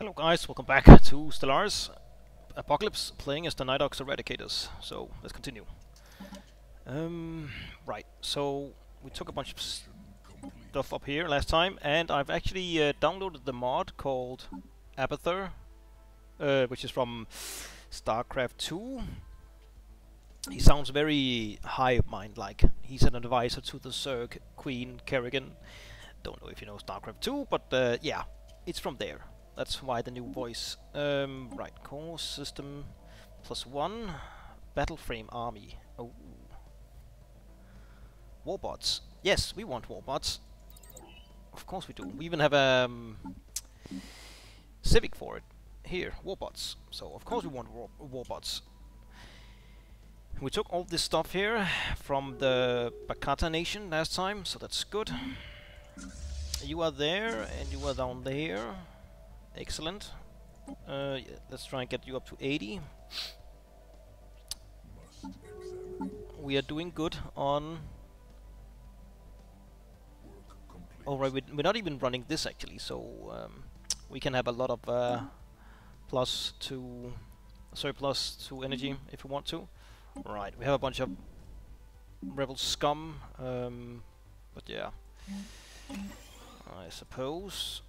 Hello guys, welcome back to Stellaris Apocalypse, playing as the Nidox Eradicators. So, let's continue. Right, so we took a bunch of stuff up here last time, and I've actually downloaded the mod called Abathur, which is from StarCraft 2. He sounds very hive-mind-like. He's an advisor to the Zerg Queen Kerrigan. Don't know if you know StarCraft 2, but yeah, it's from there. That's why the new voice. Right, core system +1, battle frame army. Oh, Warbots. Yes, we want Warbots. Of course we do. We even have a civic for it. Here, Warbots. So of course we want Warbots. We took all this stuff here from the Bacata nation last time, so that's good. You are there, and you are down there. Excellent. Yeah, let's try and get you up to 80. We are doing good on... Alright, we're not even running this actually, so we can have a lot of surplus to energy if we want to. Right, we have a bunch of rebel scum, but yeah, I suppose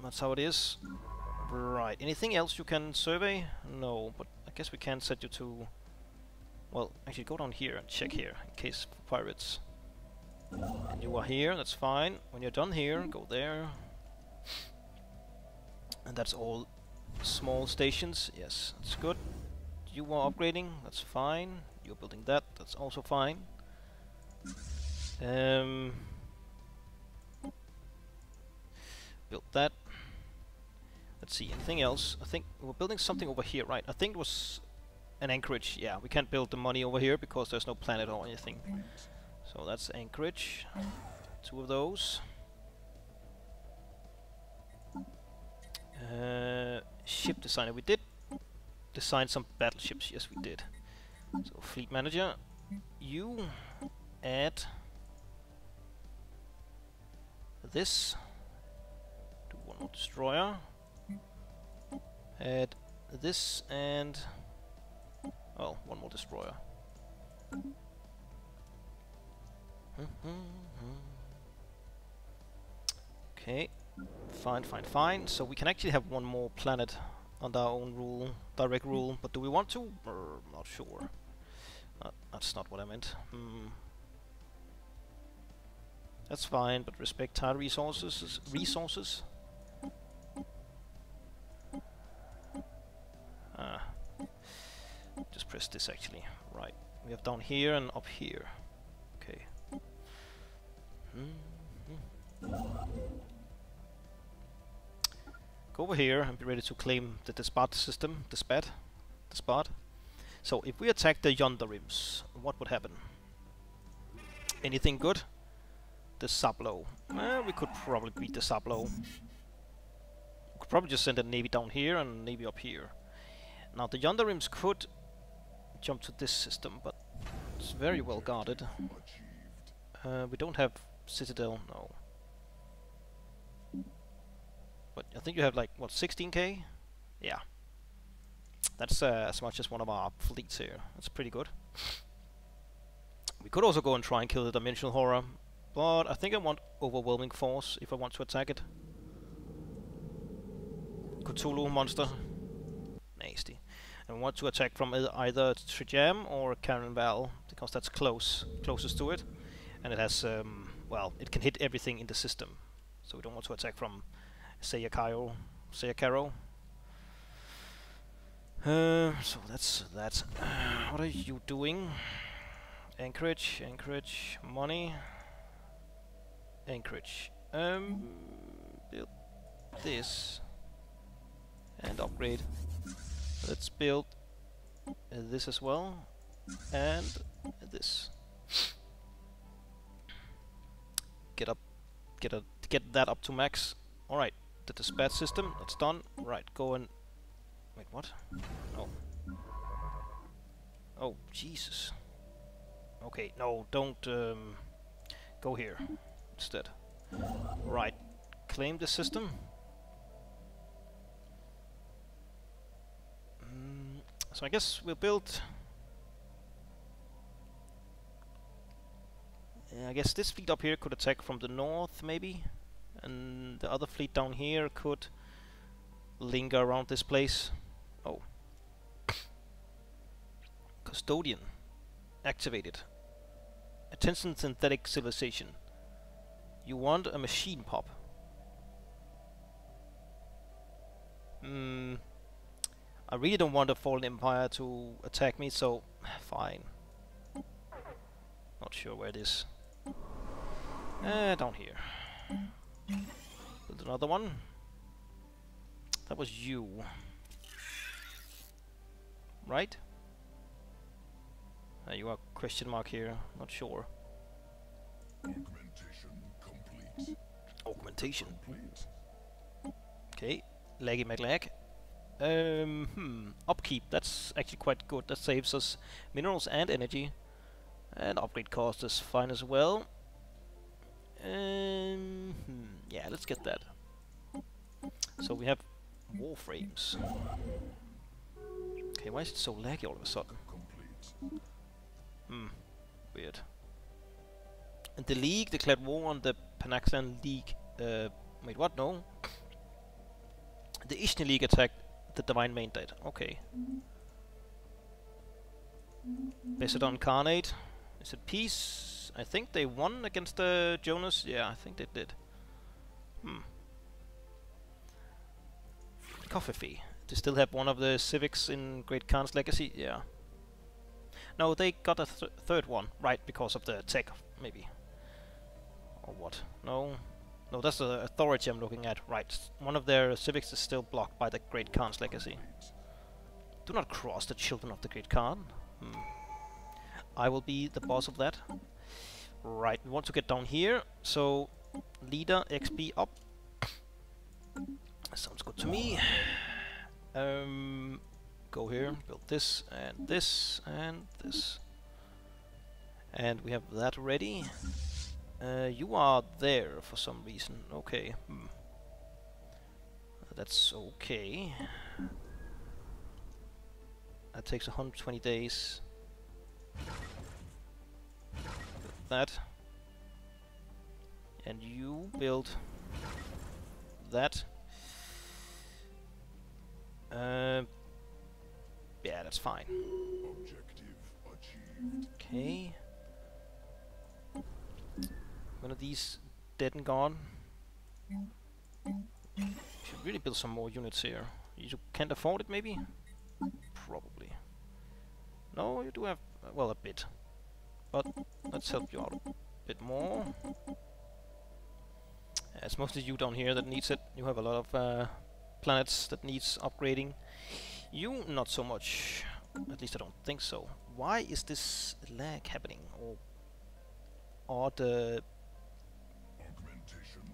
that's how it is. Right, anything else you can survey? No, but I guess we can set you to... Well, actually go down here and check here, in case for pirates. And you are here, that's fine. When you're done here, go there. And that's all small stations, yes, that's good. You are upgrading, that's fine. You're building that, that's also fine. Built that. Let's see, anything else? I think we're building something over here, right? I think it was an anchorage. Yeah, we can't build the money over here because there's no planet or anything. So that's anchorage. Two of those. Ship designer, we did design some battleships. Yes, we did. So fleet manager, you add this. Destroyer, add this, and well, one more destroyer. Okay, fine, fine, fine. So we can actually have one more planet under our own rule, direct rule. But do we want to? Not sure. That's not what I meant. That's fine, but respect tile resources. Just press this actually. Right. We have down here and up here. Okay. Go over here and be ready to claim the Despat system. Despat. So if we attack the Yonder Rims, what would happen? Anything good? The Sablo. We could probably beat the Sablo. We could probably just send a navy down here and navy up here. Now the Yonder Rims could jump to this system, but it's very well guarded. We don't have Citadel, no. But I think you have like, what, 16k? Yeah. That's as much as one of our fleets here. That's pretty good. We could also go and try and kill the Dimensional Horror, but I think I want Overwhelming Force if I want to attack it. Cthulhu monster. Nasty. And we want to attack from either Tri Jam or Caranval, because that's closest to it. And it has, well, it can hit everything in the system. So we don't want to attack from Sayakaro. So that's that. What are you doing? Anchorage, money. Anchorage. Build this. And upgrade. Let's build this as well, and this. Get that up to max. All right, the dispatch system. That's done. Right, go and wait. What? No. Oh Jesus. Okay, no, don't go here instead. Right, claim the system. So I guess we'll build... I guess this fleet up here could attack from the north, maybe? And the other fleet down here could linger around this place. Oh. Custodian. Activated. Attention synthetic civilization. You want a machine pop. I really don't want a fallen empire to attack me, so fine. Not sure where it is. Down here. Build another one. That was you. Right? You are question mark here, not sure. Augmentation complete. Augmentation. Okay. Laggy McLag. Upkeep, that's actually quite good. That saves us minerals and energy. And upgrade cost is fine as well. Yeah, let's get that. So we have warframes. Okay, why is it so laggy all of a sudden? Weird. And the League declared war on the Panaxan League. Wait, what? No. The Eastern League attacked the Divine main dead. Okay. Besodon Carnate. Is it peace? I think they won against the Jonas. Yeah, I think they did. Coffee. They still have one of the civics in Great Khan's Legacy. Yeah. No, they got a third one, right? Because of the tech, maybe. Or what? No. No, that's the authority I'm looking at. Right. One of their civics is still blocked by the Great Khan's Legacy. Do not cross the children of the Great Khan. I will be the boss of that. Right. We want to get down here. So, leader XP up. Sounds good to me. Go here, build this, and this, and this. And we have that ready. You are there for some reason. Okay. That's okay. That takes 120 days. Build that. And you build that. Yeah, that's fine. Okay. One of these dead and gone. Should really build some more units here. You can't afford it, maybe? Probably. No, you do have... well, a bit. But let's help you out a bit more. It's mostly you down here that needs it. You have a lot of... planets that needs upgrading. You, not so much. At least I don't think so. Why is this lag happening? Or the...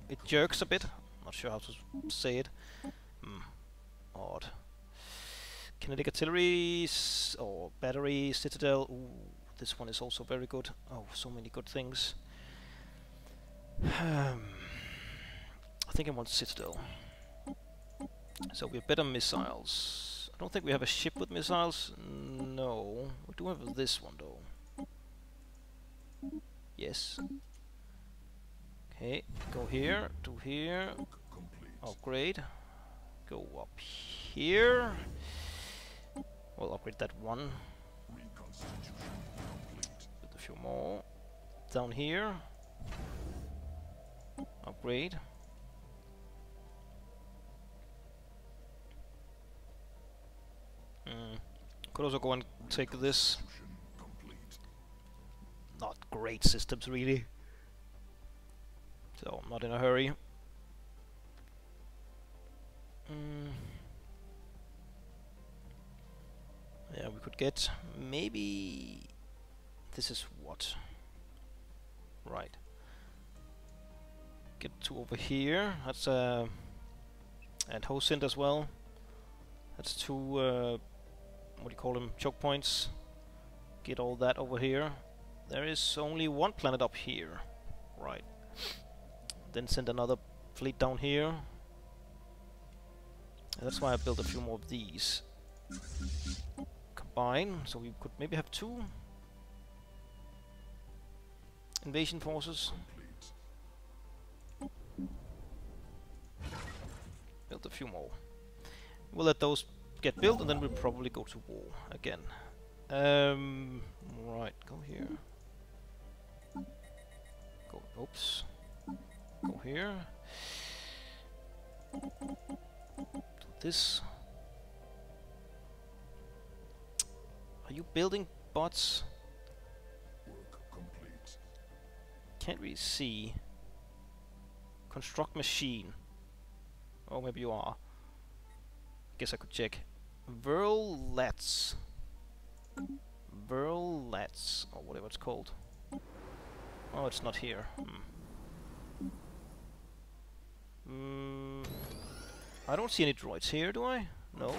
it jerks a bit. Not sure how to say it. Odd. Kinetic artillery or battery, citadel. Ooh, this one is also very good. Oh, so many good things. I think I want citadel. So we have better missiles. I don't think we have a ship with missiles. No. We do have this one though. Yes. Okay, go here, to here. Upgrade. Go up here. We'll upgrade that one. With a few more. Down here. Upgrade. Could also go and take this. Not great systems, really. So, I'm not in a hurry. Yeah, we could get... maybe... this is what? Right. Get two over here. That's and Ho-Synd as well. That's two... what do you call them? Choke points. Get all that over here. There is only one planet up here. Right. Then send another fleet down here. And that's why I built a few more of these. Divine, so we could maybe have two invasion forces. Build a few more. We'll let those get built and then we'll probably go to war again. Right, go here. Go, oops. Go here. Do this. Are you building bots? Work complete. Can't really see. Construct machine. Oh, maybe you are. Guess I could check. Verlettes. Verlettes, or whatever it's called. Oh, it's not here. I don't see any droids here, do I? No.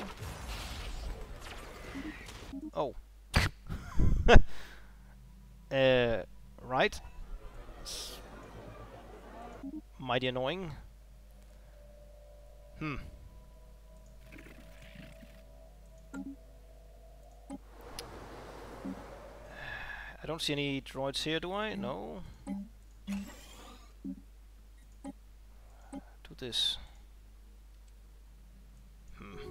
Oh. Right. It's mighty annoying. I don't see any droids here, do I? No. Do this. Work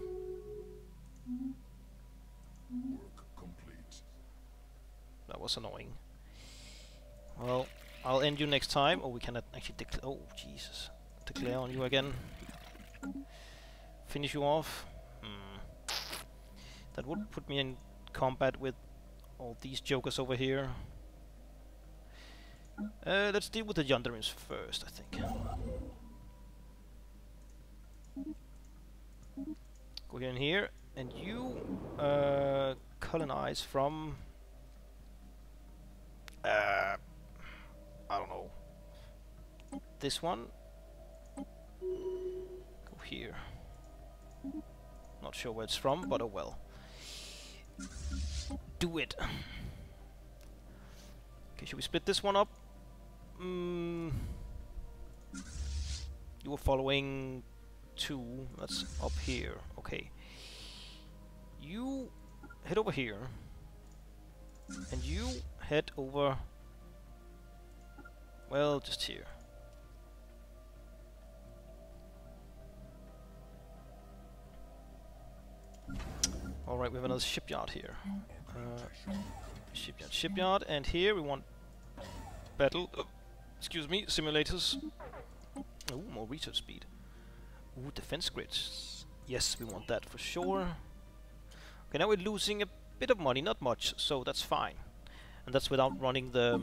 complete. That was annoying. Well, I'll end you next time. Oh, we cannot actually declare. Oh, Jesus. Declare on you again. Finish you off. That would put me in combat with all these jokers over here. Let's deal with the Yonder Rims first, I think. Go here and here, and you colonize from I don't know, this one. Go here. Not sure where it's from, but oh well. Do it. Okay, should we split this one up? You were following two. That's up here. Okay. You head over here, and you head over. Well, just here. All right, we have another shipyard here. Shipyard, shipyard, and here we want battle. Excuse me, simulators. Oh, more research speed. Ooh, defense grids. Yes, we want that for sure. Okay, now we're losing a bit of money, not much, so that's fine. And that's without running the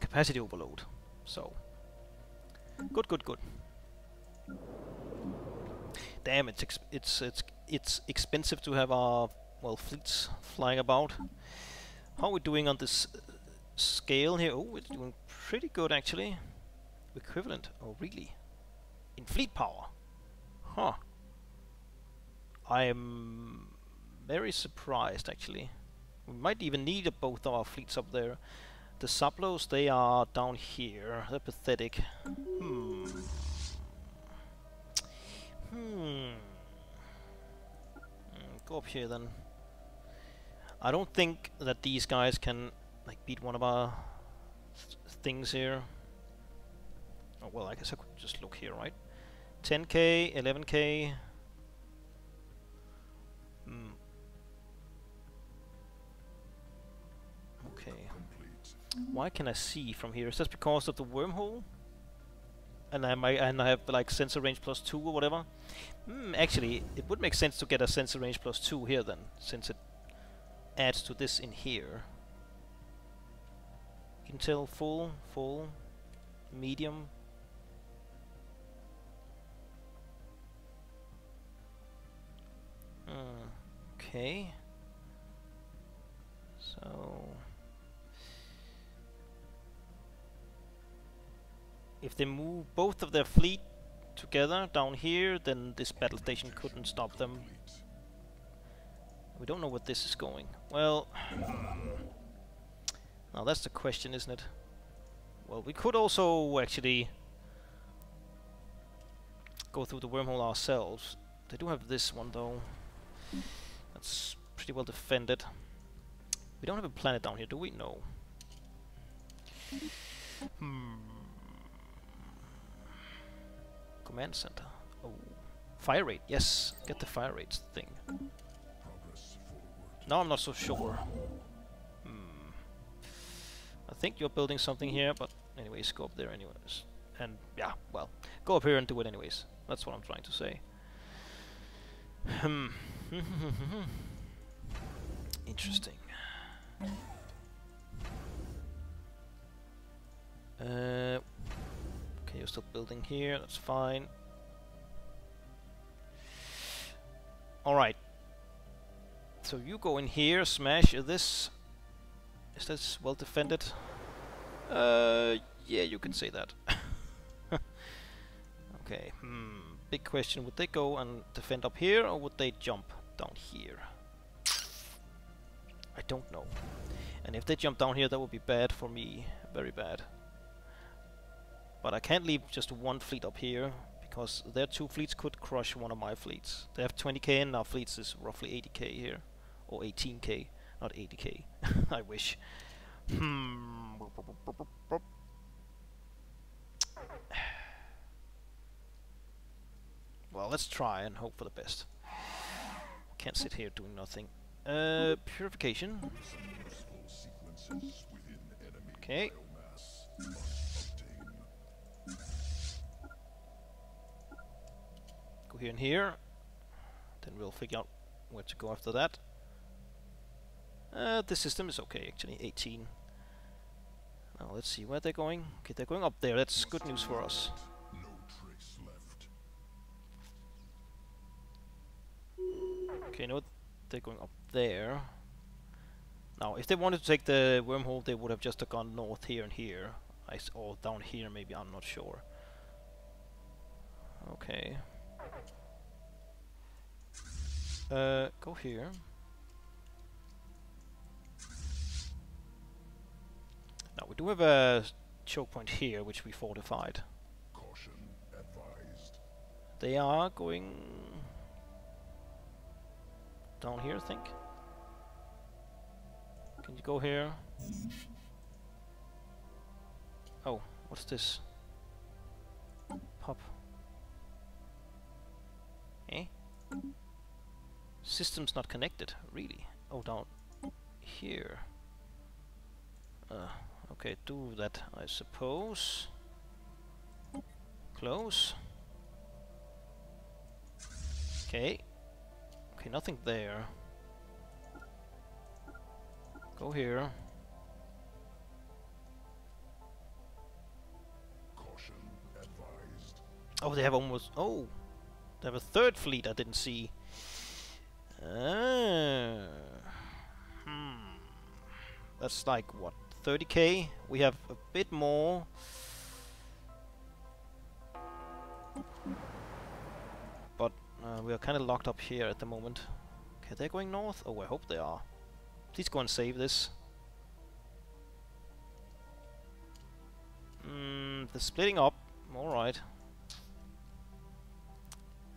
capacity overload. So, good, good, good. Damn, it's expensive to have our, well, fleets flying about. How are we doing on this scale here? Oh, we're doing pretty good actually. Equivalent? Oh, really? In fleet power? Huh. I am very surprised actually. We might even need both our fleets up there. The Saplos, they are down here. They're pathetic. Go up here then. I don't think that these guys can like beat one of our things here. Oh well, I guess I could just look here, right? 10k, 11k. Okay. Why can I see from here? Is that because of the wormhole? And I have like sensor range +2 or whatever. Actually, it would make sense to get a sensor range +2 here then, since it adds to this in here. Intel full, full, medium. Okay. So. If they move both of their fleet together down here, then this battle station couldn't stop them. We don't know where this is going. Well, now that's the question, isn't it? Well, we could also actually go through the wormhole ourselves. They do have this one though. That's pretty well defended. We don't have a planet down here, do we? No. Command center. Oh. Fire rate, yes. Get the fire rate thing. Now I'm not so sure. I think you're building something here, but anyways, go up there anyways. And yeah, well, go up here and do it anyways. That's what I'm trying to say. Interesting. Okay, you're still building here, that's fine. Alright. So you go in here, smash this. Is this well defended? Yeah, you can say that. Okay, big question, would they go and defend up here, or would they jump down here? I don't know. And if they jump down here, that would be bad for me. Very bad. But I can't leave just one fleet up here, because their two fleets could crush one of my fleets. They have 20k and our fleets is roughly 80k here. Or 18k, not 80k. I wish. Well, let's try and hope for the best. Can't sit here doing nothing. Purification. Okay. Go here and here. Then we'll figure out where to go after that. This system is okay, actually. 18. Now let's see where they're going. Okay, they're going up there. That's good news for us. Okay, no, they're going up there. Now, if they wanted to take the wormhole, they would have just gone north here and here. Or down here, maybe, I'm not sure. Okay. Go here. Now, we do have a choke point here, which we fortified. Caution advised. They are going down here, I think. Can you go here? Oh, what's this? Pop. Eh? System's not connected, really. Oh, down here. Okay, do that, I suppose. Close. Okay. Okay, nothing there. Go here. Caution advised. Oh, they have almost... Oh! They have a third fleet I didn't see. That's like, what, 30k? We have a bit more. We are kind of locked up here at the moment. Okay, they're going north? Oh, I hope they are. Please go and save this. They're splitting up. Alright.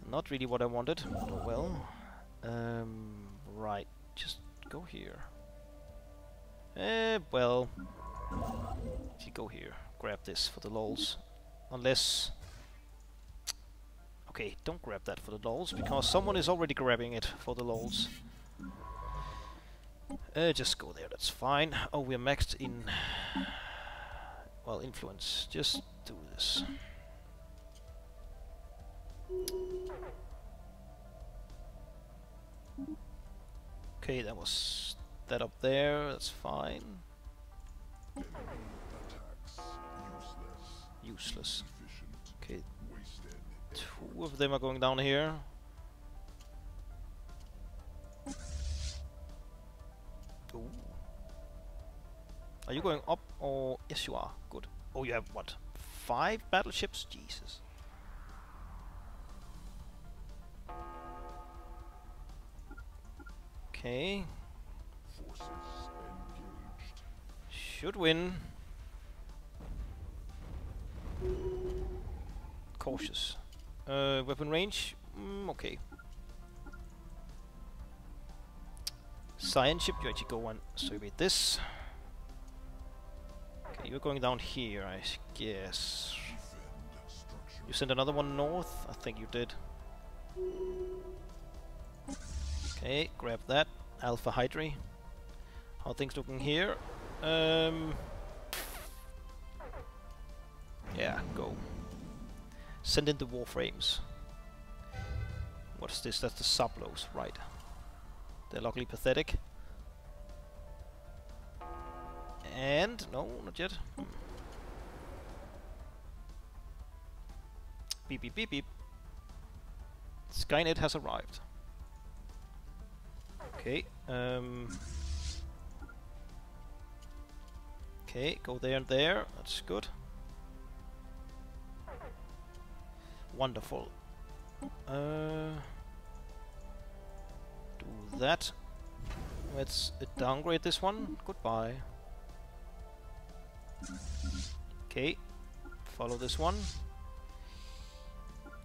Not really what I wanted, but oh well. Right, just go here. Well... If you go here, grab this for the lols. Unless... Okay, don't grab that for the lols, because someone is already grabbing it for the lols. Just go there, that's fine. Oh, we're maxed in... Well, influence. Just do this. Okay, that was... That up there, that's fine. Useless. Okay. Two of them are going down here. Ooh. Are you going up or... Yes, you are. Good. Oh, you have what? 5 battleships? Jesus. Okay. Forces engaged. Should win. Cautious. Weapon range? Okay. Science ship, you actually go and survey this. Okay, you're going down here, I guess. You sent another one north? I think you did. Okay, grab that. Alpha Hydri. How are things looking here? Yeah, go. Send in the warframes. What's this? That's the sublos, right. They're luckily pathetic. And... no, not yet. Beep beep beep beep. Skynet has arrived. Okay, okay, go there and there. That's good. Wonderful. Do that. Let's downgrade this one. Goodbye. Okay. Follow this one.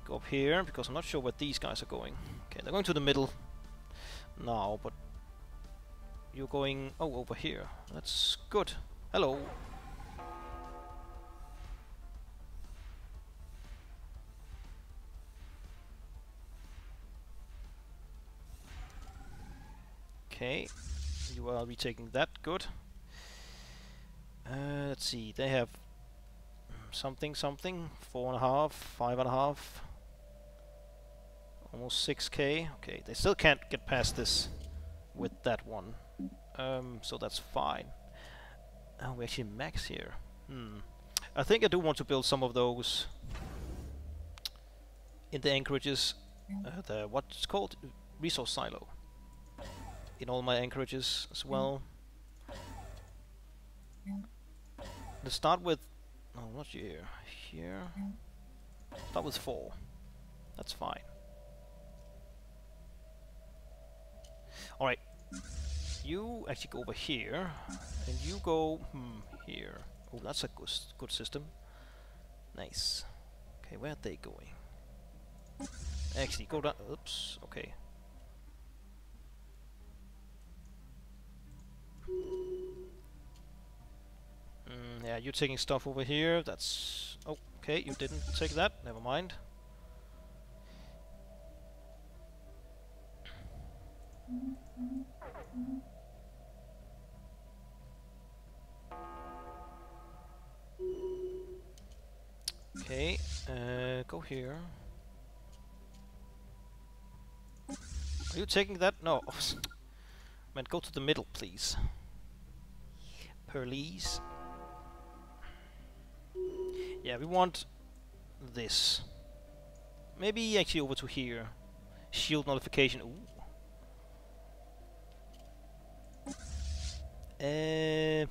Go up here, because I'm not sure where these guys are going. Okay, they're going to the middle now, but you're going... oh, over here. That's good. Hello. Okay, you are retaking that, good. Let's see, they have something, 4.5, 5.5, almost 6k. Okay, they still can't get past this with that one, so that's fine. Oh, we actually max here. I think I do want to build some of those in the anchorages, the what's called resource silo. In all my anchorages as well. Let's start with... oh, not here. Here. Start with 4. That's fine. Alright. You actually go over here. And you go... here. Oh, that's a good system. Nice. Okay, where are they going? Actually, go down... oops. Okay. Yeah, you're taking stuff over here. That's... oh, okay, you didn't take that. Never mind. Okay, go here. Are you taking that? No. Man, go to the middle, please. Perlease. Yeah, we want this. Maybe actually over to here. Shield nullification. Ooh. Yeah,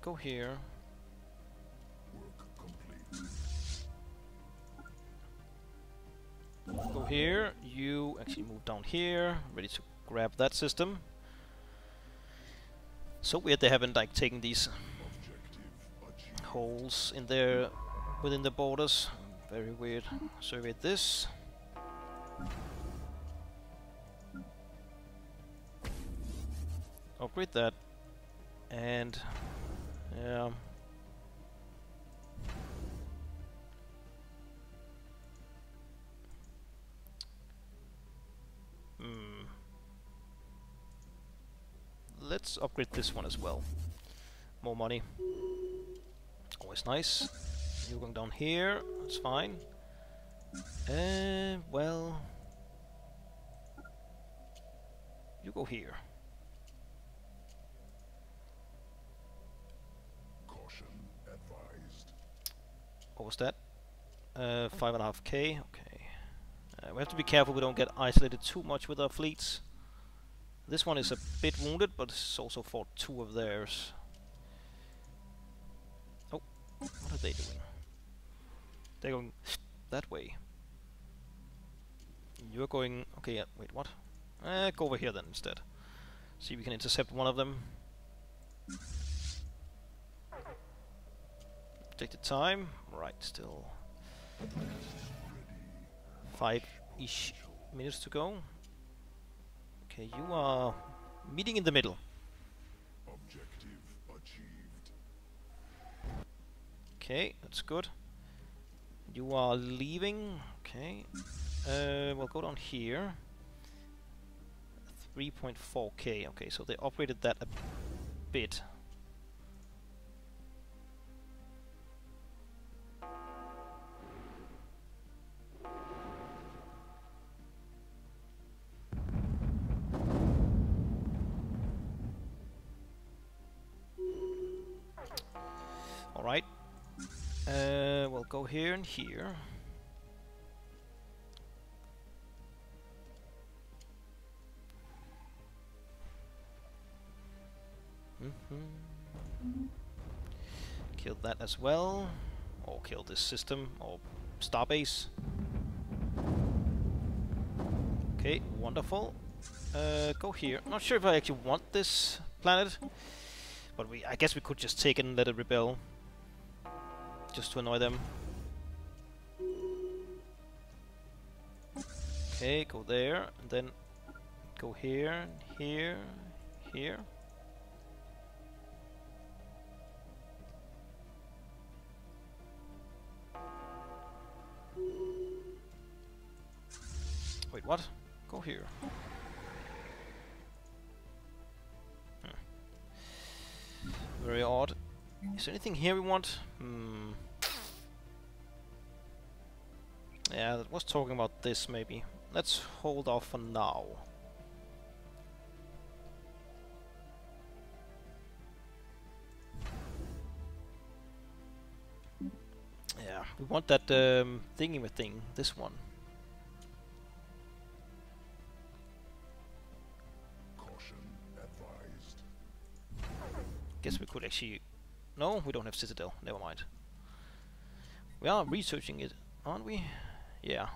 go here. Go here. You actually move down here. Ready to grab that system. So weird they haven't like taken these holes in there within the borders. Very weird. Survey this. Upgrade that. And yeah. Let's upgrade this one as well. More money. Always nice. You're going down here. That's fine. Well... you go here. Caution advised. What was that? 5.5k. Okay. We have to be careful we don't get isolated too much with our fleets. This one is a bit wounded, but it's also fought 2 of theirs. Oh, what are they doing? They're going that way. You're going... okay, wait, what? Go over here then instead. See if we can intercept one of them. Take the time. Right, still... 5 ish minutes to go. Okay, you are meeting in the middle. Objective achieved. Okay, that's good. You are leaving. Okay, we'll go down here. 3.4k. Okay, so they upgraded that a bit. Alright. We'll go here and here. Kill that as well, or kill this system, or starbase. Okay, wonderful. Go here. Not sure if I actually want this planet, but I guess we could just take it and let it rebel, just to annoy them. Okay, go there, and then go here, here, here. Wait, what? Go here. Hmm. Very odd. Is there anything here we want? Hmm. Yeah, that was talking about this, maybe. Let's hold off for now. Yeah, we want that thingy-ma-thing, this one. Guess we could actually... No, we don't have Citadel. Never mind. We are researching it, aren't we? Yeah.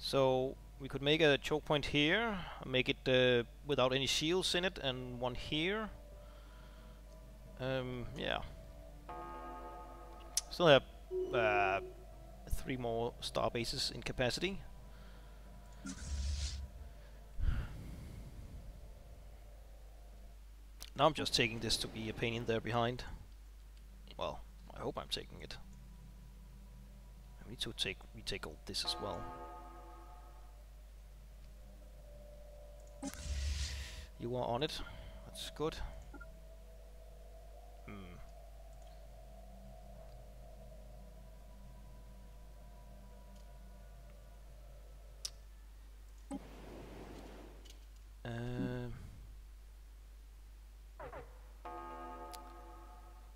So we could make a choke point here, make it without any shields in it, and one here. Yeah. Still have 3 more star bases in capacity. Now I'm just taking this to be a pain in there behind. Well, I hope I'm taking it. I need to retake all this as well. You are on it. That's good. Hmm.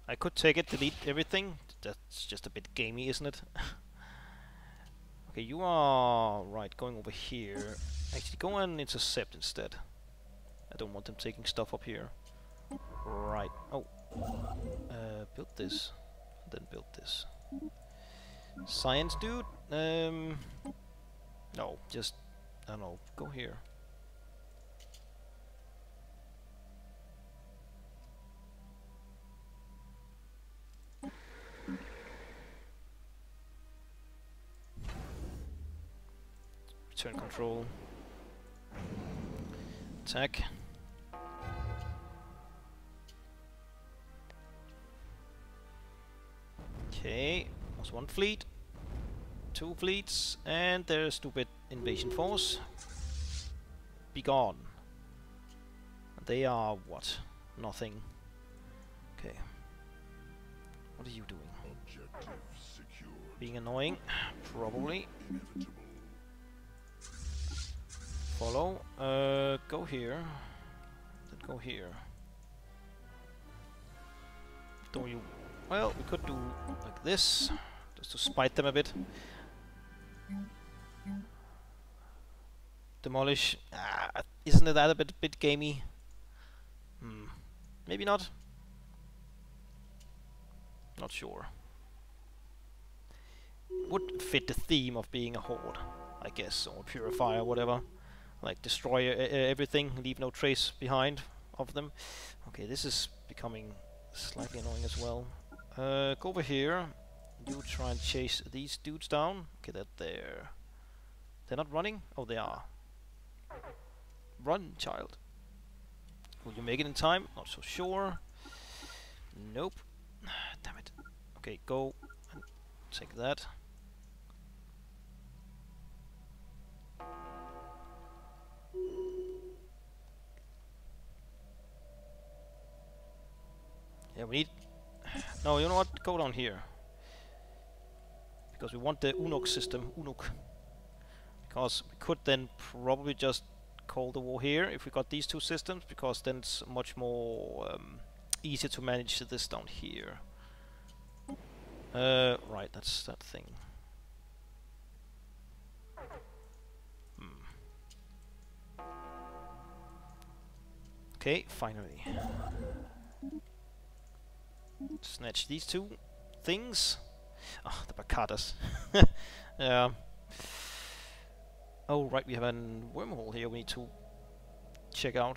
I could take it, delete everything. That's just a bit gamey, isn't it? Okay, you are right, going over here. Actually, go and intercept instead. I don't want them taking stuff up here. Right. Oh. Build this. Then build this. Science dude? No, just... I don't know. Go here. Turn control. Attack. Okay, there's 1 fleet, 2 fleets, and their stupid invasion force. Be gone. They are what? Nothing. Okay. What are you doing? Objective secured. Being annoying, probably. Inevitable. Follow, go here, then go here. Don't you... Well, we could do like this, just to spite them a bit. Demolish, isn't that a bit gamey? Hmm, maybe not. Not sure. Would fit the theme of being a horde, I guess, or purifier, whatever. like destroy everything, leave no trace behind of them. Okay, this is becoming slightly annoying as well. Go over here. You try and chase these dudes down. Okay, they're not running. Oh, they are. Run, child. Will you make it in time? Not so sure. Nope. Damn it. Okay, go and take that. Yeah, we need... No, you know what? Go down here. Because we want the Unok system. Unok. Because we could then probably just call the war here if we got these two systems, because then it's much more easier to manage this down here. Right, that's that thing. Okay, finally. Snatch these two things. Ah, oh, the Bacatas. Yeah. Oh, right, we have a wormhole here we need to check out.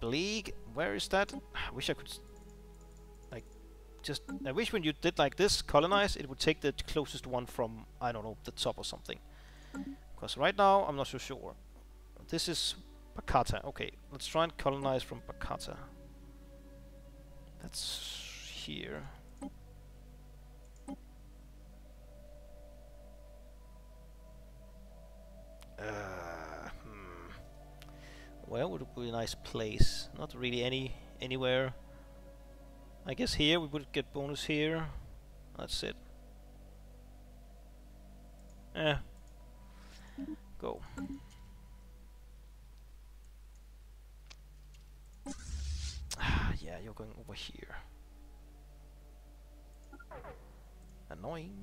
Bleak, where is that? I wish I could... like, just... I wish when you did like this, colonize, it would take the closest one from, I don't know, the top or something. Because right now, I'm not so sure. This is Bacata. Okay, let's try and colonize from Bacata. That's here. Where would it be a nice place? Not really anywhere. I guess here we would get bonus here. That's it. Eh. Go. Yeah, you're going over here. Annoying.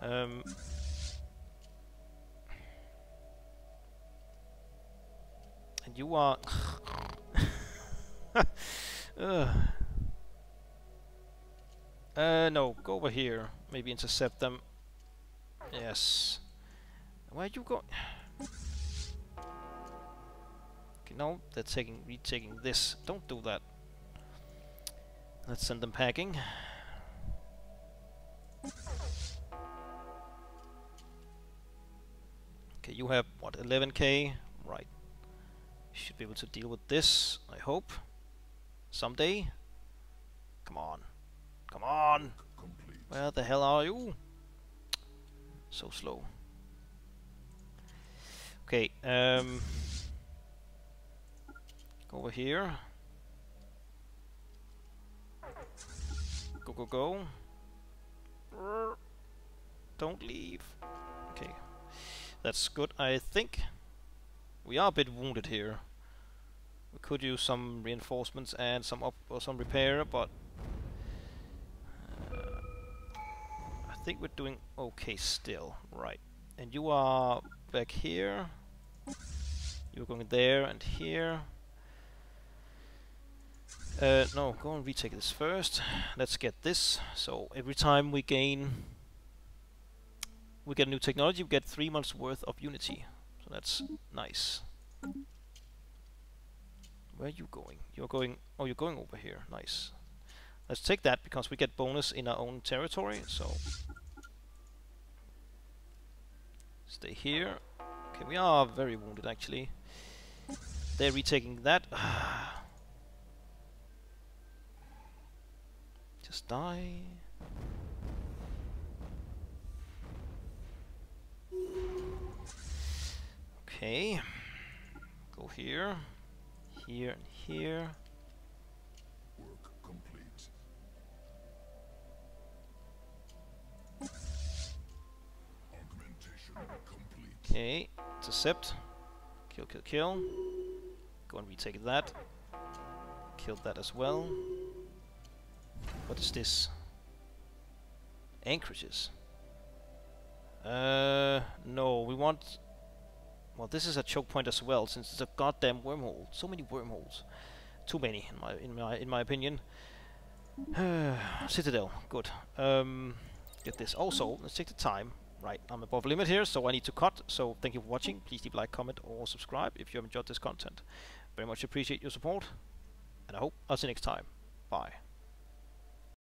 And you are... no, go over here. Maybe intercept them. Yes. Where you go? Okay, no, they're retaking this. Don't do that. Let's send them packing. Okay, you have what, 11k? Right. Should be able to deal with this, I hope. Someday. Come on. Come on! Complete. Where the hell are you? So slow. Okay, go over here. Go, go, go. Don't leave. Okay. That's good, I think. We are a bit wounded here. We could use some reinforcements and some up or some repair, but I think we're doing okay still. Right. And you are back here. You're going there and here. No, go and retake this first. Let's get this. So every time we get a new technology, we get 3 months worth of unity. So that's nice. Where are you going? You're going... oh, you're going over here. Nice. Let's take that because we get bonus in our own territory, so... stay here. Okay, we are very wounded actually. They're retaking that. Just die. Okay. Go here. Here and here. Work complete. Augmentation complete. Okay. Intercept. Kill, kill, kill. Go and retake that. Kill that as well. What is this? Anchorages. No, we want... well, this is a choke point as well, since it's a goddamn wormhole. So many wormholes. Too many, in my opinion. Citadel, good. Get this. Also, let's take the time. Right, I'm above limit here, so I need to cut. So thank you for watching. Please leave a like, comment, or subscribe if you have enjoyed this content. Very much appreciate your support, and I hope I'll see you next time. Bye.